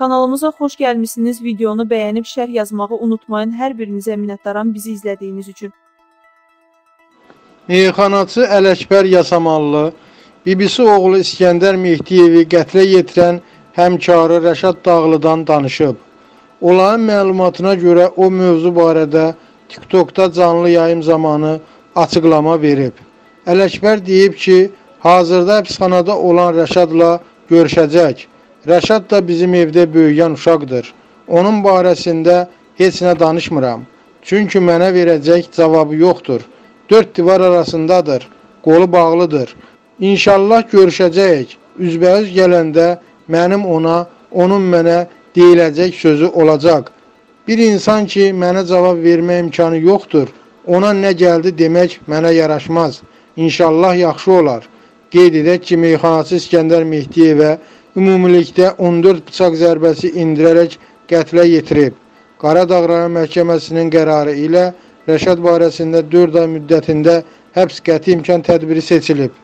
Kanalımıza xoş gəlmisiniz. Videonu bəyənib şərh yazmağı unutmayın. Hər birinizə minnətdaram bizi izlədiyiniz üçün. Meyxanaçı Eləkber Yasamallı, bibisi oğlu İskender Mehdiyevi qətlə yetirən həmkarı Rəşad Dağlıdan danışıb. Onların məlumatına görə o mövzu barədə TikTok'da canlı yayım zamanı açıqlama verib. Eləkber deyib ki, hazırda həbsxanada olan Rəşadla görüşəcək. Rəşad da bizim evdə böyüyən uşaqdır. Onun barəsində heç nə danışmıram. Çünki mənə verəcək cavabı yoxdur. 4 divar arasındadır. Qolu bağlıdır. İnşallah görüşəcəyik. Üzbəüz gələndə mənim ona, onun mənə deyiləcək sözü olacaq. Bir insan ki, mənə cavab vermə imkanı yoxdur. Ona nə gəldi demək mənə yaraşmaz. İnşallah yaxşı olar. Qeyd edək ki, meyxanaçı İskender Mehdiyevə ümumilikdə 14 bıçaq zərbəsi indirərək qətlə yetirib. Qara Dağrara Məhkəməsinin qərarı ilə Rəşad barəsində 4 ay müddətində həbs qəti imkan tədbiri seçilib.